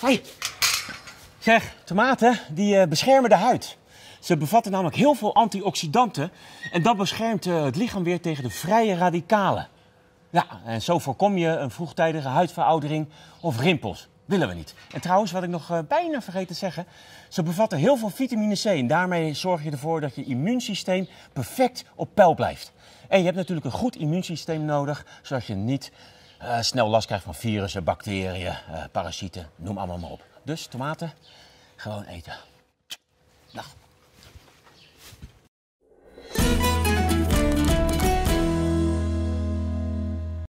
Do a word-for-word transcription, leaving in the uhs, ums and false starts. Hoi. Zeg, tomaten die uh, beschermen de huid. Ze bevatten namelijk heel veel antioxidanten en dat beschermt uh, het lichaam weer tegen de vrije radicalen. Ja, en zo voorkom je een vroegtijdige huidveroudering of rimpels. Willen we niet. En trouwens, wat ik nog uh, bijna vergeten te zeggen, ze bevatten heel veel vitamine C en daarmee zorg je ervoor dat je immuunsysteem perfect op peil blijft. En je hebt natuurlijk een goed immuunsysteem nodig, zodat je niet uh, snel last krijgt van virussen, bacteriën, uh, parasieten, noem allemaal maar op. Dus tomaten, gewoon eten. Dag.